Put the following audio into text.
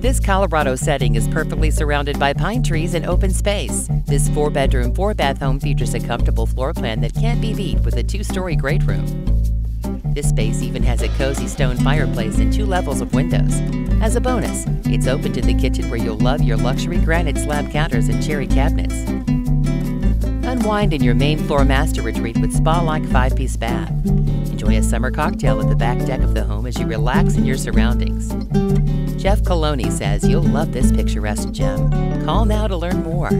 This Colorado setting is perfectly surrounded by pine trees and open space. This 4-bedroom, 4-bath home features a comfortable floor plan that can't be beat with a 2-story great room. This space even has a cozy stone fireplace and 2 levels of windows. As a bonus, it's open to the kitchen where you'll love your luxury granite slab counters and cherry cabinets. Unwind in your main floor master retreat with spa-like 5-piece bath. Enjoy a summer cocktail at the back deck of the home as you relax in your surroundings. Jeff Coloni says you'll love this picturesque gem. Call now to learn more.